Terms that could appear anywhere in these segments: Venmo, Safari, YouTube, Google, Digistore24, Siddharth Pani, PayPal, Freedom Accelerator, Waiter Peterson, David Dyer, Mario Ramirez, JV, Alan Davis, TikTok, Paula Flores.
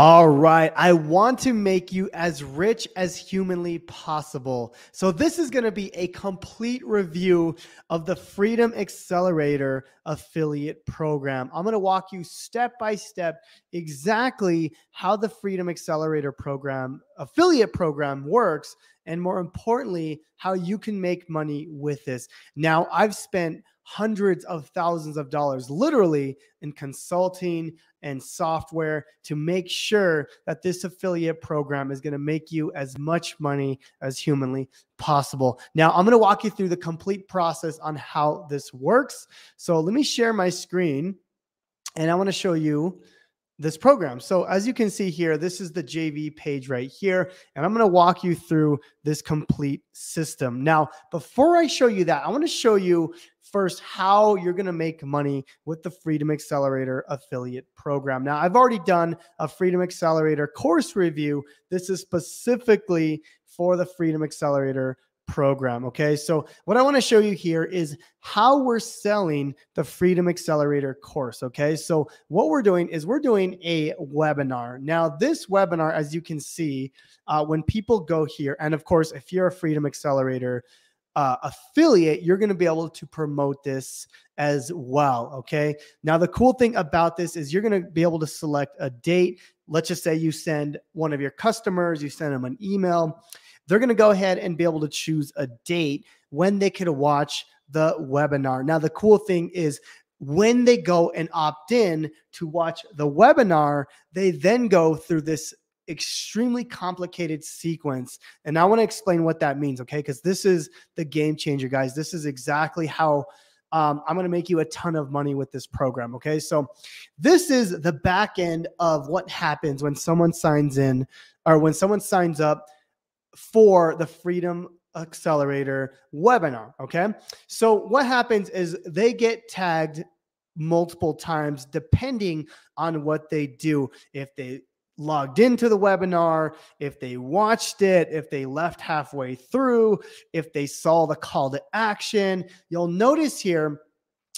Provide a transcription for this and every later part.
All right, I want to make you as rich as humanly possible. So this is going to be a complete review of the Freedom Accelerator affiliate program. I'm going to walk you step by step exactly how the Freedom Accelerator program affiliate program works, and more importantly, how you can make money with this. Now, I've spent hundreds of thousands of dollars literally in consulting and software to make sure that this affiliate program is going to make you as much money as humanly possible. Now, I'm going to walk you through the complete process on how this works. So let me share my screen and I want to show you this program. So as you can see here, this is the JV page right here, and I'm going to walk you through this complete system. Now, before I show you that, I want to show you first how you're going to make money with the Freedom Accelerator affiliate program. Now, I've already done a Freedom Accelerator course review. This is specifically for the Freedom Accelerator program. Okay. So what I want to show you here is how we're selling the Freedom Accelerator course. Okay. So what we're doing is we're doing a webinar. Now, this webinar, as you can see, when people go here, and of course, if you're a Freedom Accelerator affiliate, you're going to be able to promote this as well. Okay. Now, the cool thing about this is you're going to be able to select a date. Let's just say you send one of your customers, you send them an email. They're going to go ahead and be able to choose a date when they could watch the webinar. Now, the cool thing is when they go and opt in to watch the webinar, they then go through this extremely complicated sequence. And I want to explain what that means, okay? Because this is the game changer, guys. This is exactly how I'm going to make you a ton of money with this program, okay? So this is the back end of what happens when someone signs in or when someone signs up for the Freedom Accelerator webinar, okay? So what happens is they get tagged multiple times depending on what they do. If they logged into the webinar, if they watched it, if they left halfway through, if they saw the call to action. You'll notice here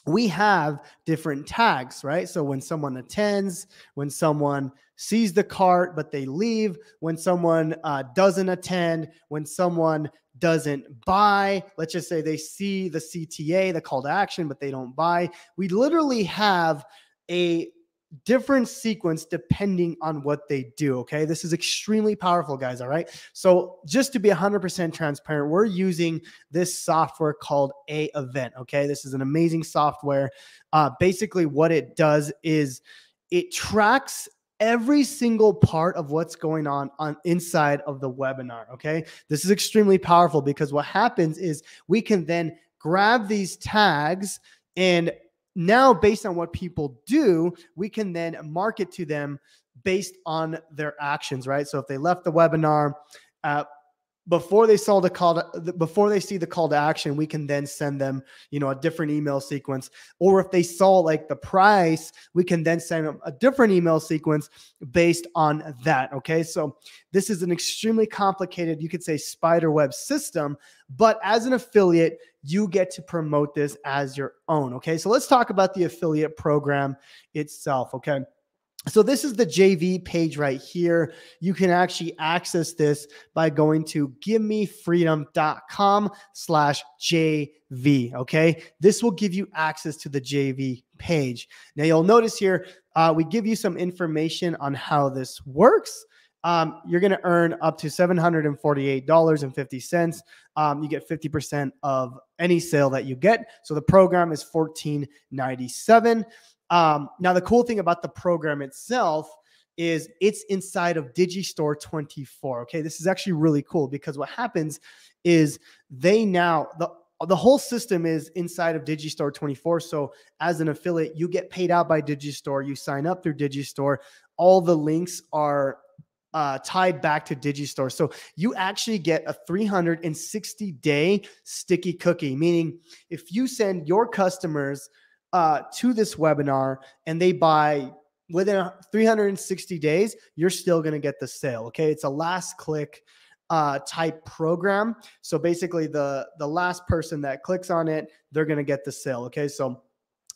we have different tags, right? So when someone attends, when someone sees the cart but they leave, when someone doesn't attend, when someone doesn't buy, let's just say they see the CTA, the call to action, but they don't buy. We literally have a different sequence depending on what they do. Okay. This is extremely powerful, guys. All right. So just to be 100% transparent, we're using this software called Event. Okay. This is an amazing software. Basically what it does is it tracks every single part of what's going on inside of the webinar. Okay. This is extremely powerful because what happens is we can then grab these tags, and now, based on what people do, we can then market to them based on their actions, right? So if they left the webinar before they saw the call, before they see the call to action, we can then send them, you know, a different email sequence. Or if they saw like the price, we can then send them a different email sequence based on that. Okay. So this is an extremely complicated, you could say, spider web system, but as an affiliate, you get to promote this as your own. Okay. So let's talk about the affiliate program itself. Okay. So this is the JV page right here. You can actually access this by going to givemefreedom.com/JV. Okay. This will give you access to the JV page. Now you'll notice here, we give you some information on how this works. You're going to earn up to $748.50. You get 50% of any sale that you get. So the program is $14.97. Now, the cool thing about the program itself is it's inside of Digistore24. Okay, this is actually really cool because what happens is they now, the whole system is inside of Digistore24. So as an affiliate, you get paid out by Digistore. You sign up through Digistore. All the links are tied back to Digistore. So you actually get a 360-day sticky cookie, meaning if you send your customers to this webinar and they buy within 360 days, you're still going to get the sale. Okay. It's a last click type program. So basically the last person that clicks on it, they're going to get the sale. Okay. So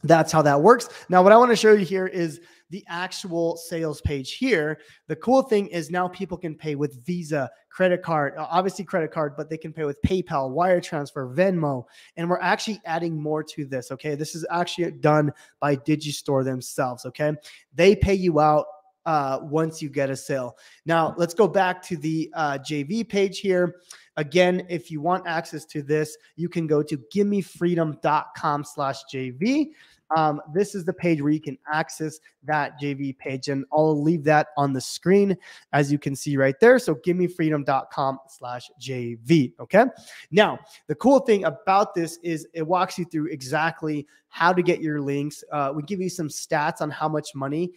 that's how that works. Now, what I want to show you here is the actual sales page here. The cool thing is now people can pay with Visa, credit card, obviously credit card, but they can pay with PayPal, wire transfer, Venmo, and we're actually adding more to this. Okay. This is actually done by Digistore themselves. Okay. They pay you out once you get a sale. Now let's go back to the JV page here. Again, if you want access to this, you can go to givemefreedom.com/JV. This is the page where you can access that JV page, and I'll leave that on the screen as you can see right there. So givemefreedom.com/JV. Okay. Now the cool thing about this is it walks you through exactly how to get your links. We give you some stats on how much money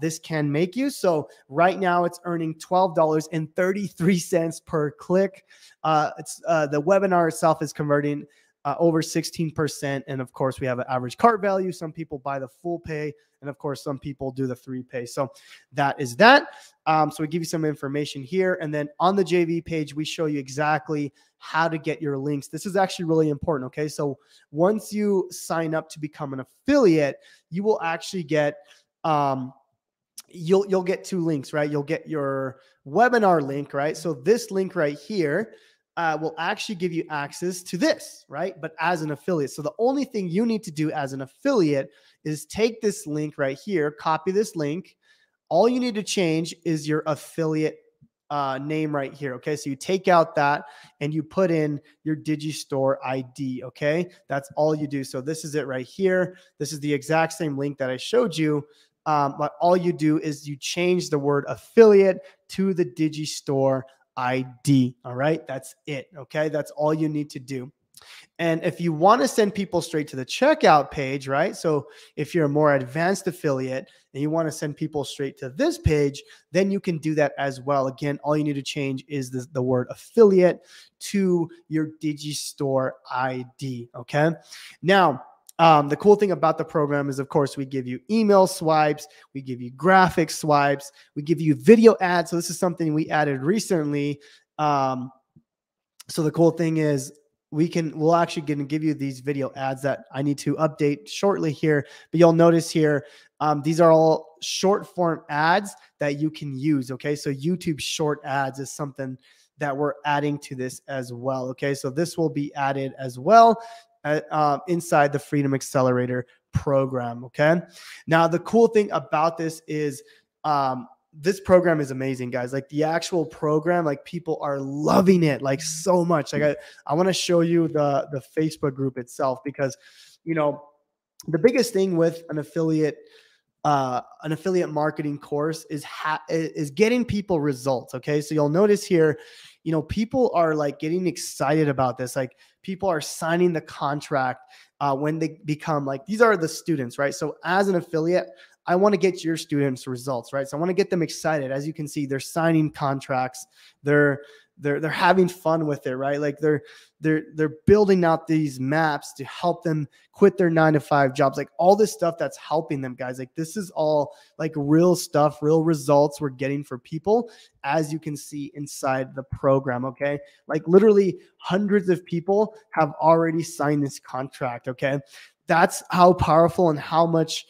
this can make you. So right now it's earning $12.33 per click. The webinar itself is converting over 16%. And of course we have an average cart value. Some people buy the full pay. And of course some people do the free pay. So that is that. So we give you some information here. And then on the JV page, we show you exactly how to get your links. This is actually really important. Okay. So once you sign up to become an affiliate, you will actually get, you'll get two links, right? You'll get your webinar link, right? So this link right here, will actually give you access to this, right? But as an affiliate. So the only thing you need to do as an affiliate is take this link right here, copy this link. All you need to change is your affiliate name right here. Okay. So you take out that and you put in your Digistore ID. Okay. That's all you do. So this is it right here. This is the exact same link that I showed you. But all you do is you change the word affiliate to the Digistore ID. All right. That's it. Okay. That's all you need to do. And if you want to send people straight to the checkout page, right? So if you're a more advanced affiliate and you want to send people straight to this page, then you can do that as well. Again, all you need to change is the word affiliate to your Digistore ID. Okay. Now, the cool thing about the program is, of course, we give you email swipes, we give you graphic swipes, we give you video ads. So this is something we added recently. So the cool thing is we'll actually give you these video ads that I need to update shortly here, but you'll notice here, these are all short form ads that you can use. Okay. So YouTube short ads is something that we're adding to this as well. Okay. So this will be added as well. Inside the Freedom Accelerator program. Okay. Now the cool thing about this is, this program is amazing, guys. Like the actual program, like people are loving it like so much. Like I want to show you the Facebook group itself, because, you know, the biggest thing with an affiliate marketing course is getting people results. Okay. So you'll notice here, you know, people are like getting excited about this. Like people are signing the contract when they become like, these are the students, right? So as an affiliate, I want to get your students results, right? So I want to get them excited. As you can see, they're signing contracts. They're having fun with it, right? Like they're building out these maps to help them quit their 9-to-5 jobs, like all this stuff that's helping them, guys. Like this is all like real stuff, real results we're getting for people, as you can see inside the program. Okay. Like literally hundreds of people have already signed this contract. Okay. That's how powerful and how much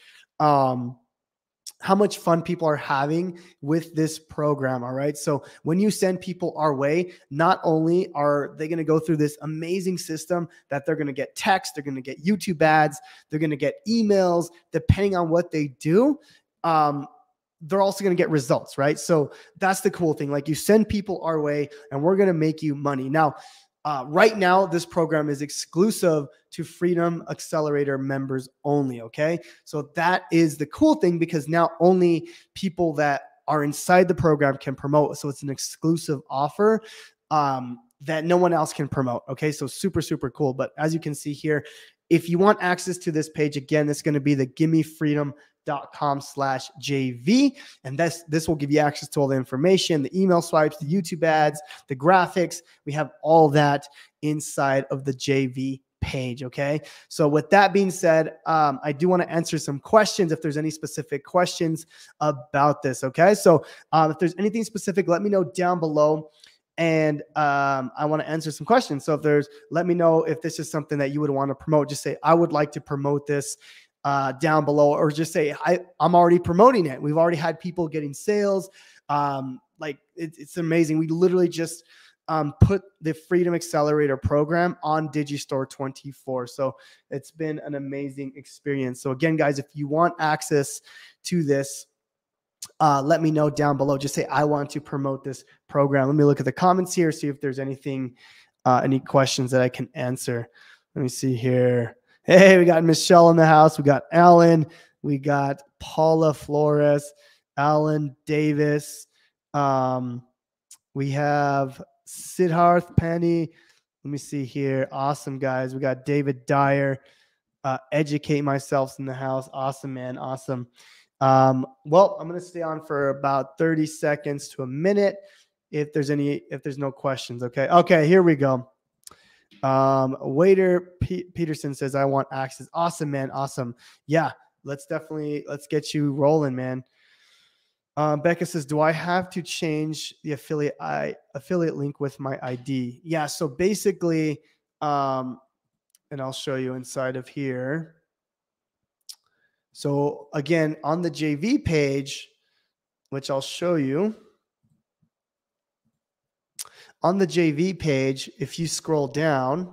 fun people are having with this program. All right. So when you send people our way, not only are they going to go through this amazing system that they're going to get text, they're going to get YouTube ads, they're going to get emails, depending on what they do. They're also going to get results, right? So that's the cool thing. Like you send people our way and we're going to make you money. Now, right now, this program is exclusive to Freedom Accelerator members only, okay? So that is the cool thing, because now only people that are inside the program can promote. So it's an exclusive offer that no one else can promote, okay? So super, super cool. But as you can see here, if you want access to this page, again, it's going to be the givemefreedom.com/JV. And this will give you access to all the information, the email swipes, the YouTube ads, the graphics. We have all that inside of the JV page. Okay. So with that being said, I do want to answer some questions if there's any specific questions about this. Okay. So if there's anything specific, let me know down below. And I want to answer some questions. So let me know if this is something that you would want to promote. Just say, I would like to promote this. down below, or just say, I'm already promoting it. We've already had people getting sales. Like it's amazing. We literally just put the Freedom Accelerator program on Digistore24. So it's been an amazing experience. So again, guys, if you want access to this, let me know down below. Just say, I want to promote this program. Let me look at the comments here, see if there's anything, any questions that I can answer. Let me see here. Hey, we got Michelle in the house. We got Alan. We got Paula Flores, Alan Davis. We have Siddharth Pani. Let me see here. Awesome, guys. We got David Dyer. Educate myself in the house. Awesome, man. Awesome. Well, I'm going to stay on for about 30 seconds to a minute if there's no questions. Okay. Okay. Here we go. Waiter Peterson says, I want access. Awesome, man. Awesome. Yeah. Let's get you rolling, man. Becca says, do I have to change the affiliate link with my ID? Yeah. So basically, and I'll show you inside of here. So again, on the JV page, which I'll show you, on the JV page, if you scroll down,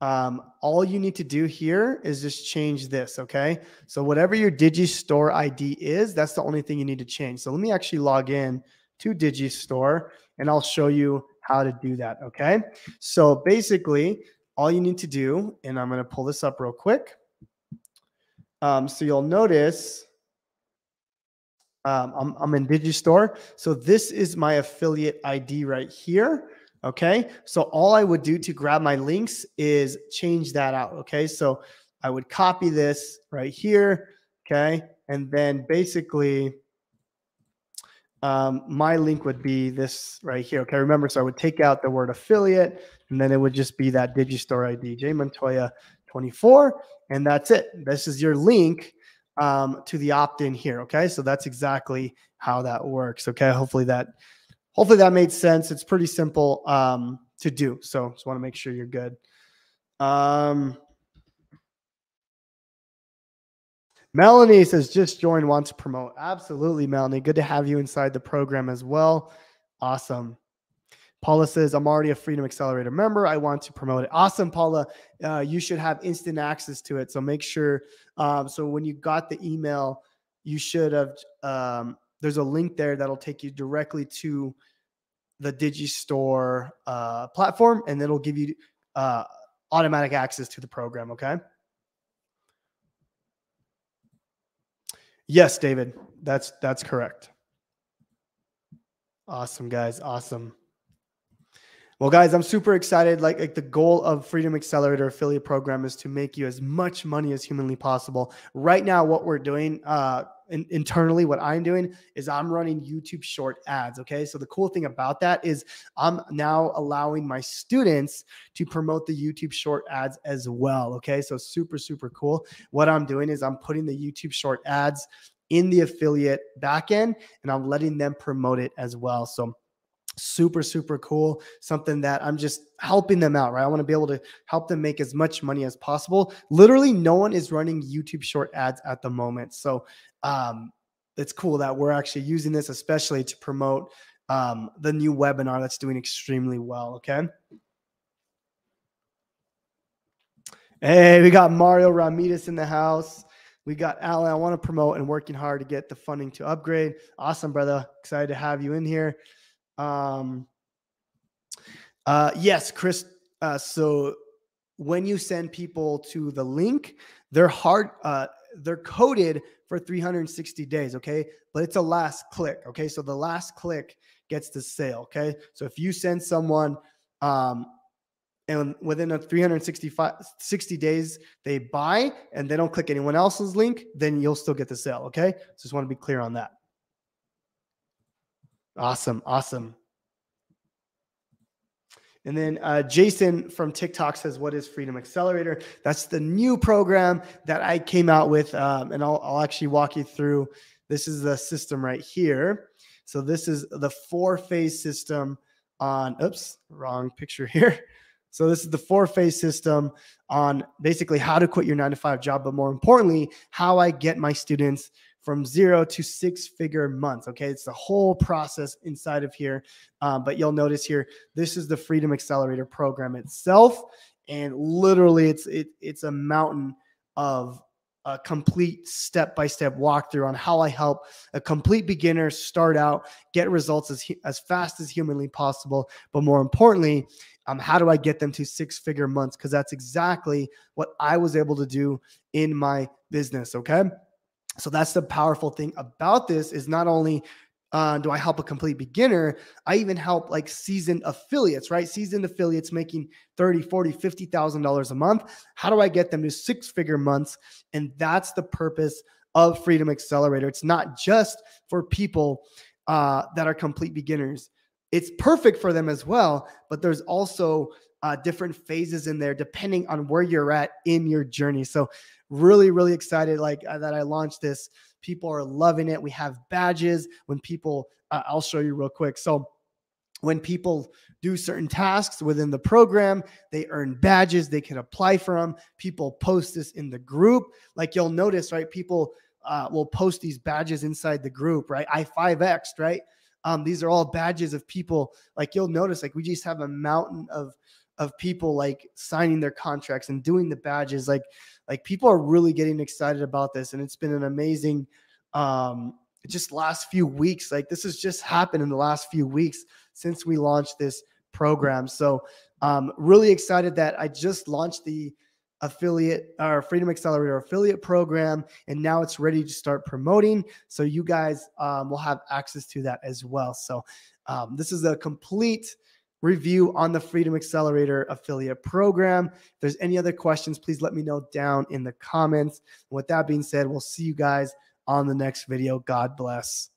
all you need to do here is just change this, okay? So whatever your Digistore ID is, that's the only thing you need to change. So let me actually log in to Digistore, and I'll show you how to do that, okay? So basically, all you need to do, and I'm going to pull this up real quick. So you'll notice I'm in Digistore. So this is my affiliate ID right here. Okay. So all I would do to grab my links is change that out. Okay. So I would copy this right here. Okay. And then basically my link would be this right here. Okay. Remember, so I would take out the word affiliate, and then it would just be that Digistore ID, jmontoya24. And that's it. This is your link to the opt-in here. Okay. So that's exactly how that works. Okay. Hopefully that made sense. It's pretty simple to do. So just want to make sure you're good. Melanie says, just join, want to promote. Absolutely, Melanie. Good to have you inside the program as well. Awesome. Paula says, I'm already a Freedom Accelerator member. I want to promote it. Awesome, Paula. You should have instant access to it. So make sure, so when you got the email, you should have, there's a link there that'll take you directly to the Digistore platform, and it'll give you automatic access to the program, okay? Yes, David, that's correct. Awesome, guys, awesome. Well, guys, I'm super excited. Like the goal of Freedom Accelerator affiliate program is to make you as much money as humanly possible. Right now, what we're doing internally, what I'm doing is I'm running YouTube short ads. Okay. So the cool thing about that is I'm now allowing my students to promote the YouTube short ads as well. Okay. So super, super cool. What I'm doing is I'm putting the YouTube short ads in the affiliate backend, and I'm letting them promote it as well. So super, super cool. Something that I'm just helping them out, right? I want to be able to help them make as much money as possible. Literally, no one is running YouTube short ads at the moment. So it's cool that we're actually using this, especially to promote the new webinar that's doing extremely well, okay? Hey, we got Mario Ramirez in the house. We got Alan, I want to promote and working hard to get the funding to upgrade. Awesome, brother. Excited to have you in here. Yes, Chris. So when you send people to the link, they're coded for 360 days. Okay. But it's a last click. Okay. So the last click gets the sale. Okay. So if you send someone, and within a 360 days, they buy and they don't click anyone else's link, then you'll still get the sale. Okay. Just want to be clear on that. Awesome. Awesome. And then Jason from TikTok says, what is Freedom Accelerator? That's the new program that I came out with. And I'll actually walk you through. This is the system right here. So this is the 4-phase system on, oops, wrong picture here. So this is the four-phase system on basically how to quit your 9-to-5 job, but more importantly, how I get my students from 0 to 6-figure months. Okay. It's the whole process inside of here. But you'll notice here, this is the Freedom Accelerator program itself. And literally it's a mountain of a complete step-by-step walkthrough on how I help a complete beginner start out, get results as fast as humanly possible. But more importantly, how do I get them to 6-figure months? Cause that's exactly what I was able to do in my business. Okay. So that's the powerful thing about this is not only do I help a complete beginner, I even help like seasoned affiliates, right? Seasoned affiliates making $30,000, $40,000, $50,000 a month. How do I get them to 6-figure months? And that's the purpose of Freedom Accelerator. It's not just for people that are complete beginners. It's perfect for them as well, but there's also different phases in there depending on where you're at in your journey. So really, really excited that I launched this. People are loving it. We have badges when people, I'll show you real quick. So when people do certain tasks within the program, they earn badges. They can apply for them. People post this in the group. Like you'll notice, right? People will post these badges inside the group, right? I 5X'd, right? These are all badges of people. Like you'll notice, like we just have a mountain of people like signing their contracts and doing the badges. Like people are really getting excited about this. And it's been an amazing, just last few weeks. Like this has just happened in the last few weeks since we launched this program. So really excited that I just launched the affiliate or Freedom Accelerator affiliate program. And now it's ready to start promoting. So you guys will have access to that as well. So this is a complete review on the Freedom Accelerator affiliate program. If there's any other questions, please let me know down in the comments. With that being said, we'll see you guys on the next video. God bless.